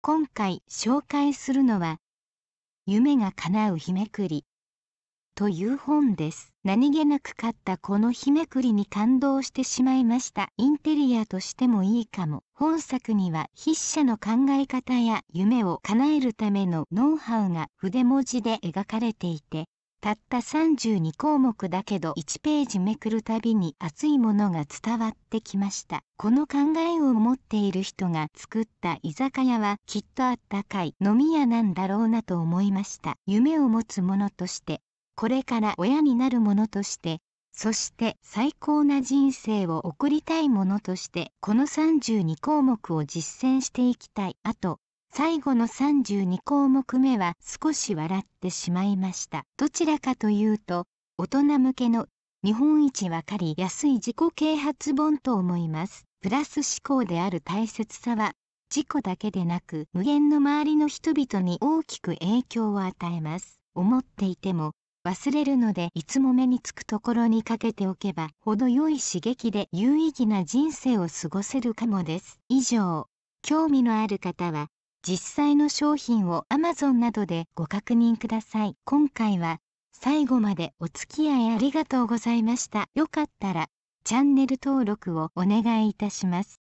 今回紹介するのは「夢が叶う日めくり」という本です。何気なく買ったこの日めくりに感動してしまいました。インテリアとしてもいいかも。本作には筆者の考え方や夢を叶えるためのノウハウが筆文字で描かれていて、たった32項目だけど1ページめくるたびに熱いものが伝わってきました。この考えを持っている人が作った居酒屋はきっとあったかい飲み屋なんだろうなと思いました。夢を持つものとして、これから親になるものとして、そして最高な人生を送りたいものとして、この32項目を実践していきたい。あと、最後の32項目目は少し笑ってしまいました。どちらかというと、大人向けの日本一わかりやすい自己啓発本と思います。プラス思考である大切さは、自己だけでなく無限の周りの人々に大きく影響を与えます。思っていても忘れるので、いつも目につくところにかけておけば、程よい刺激で有意義な人生を過ごせるかもです。以上、興味のある方は、実際の商品を Amazon などでご確認ください。今回は最後までお付き合いありがとうございました。よかったらチャンネル登録をお願いいたします。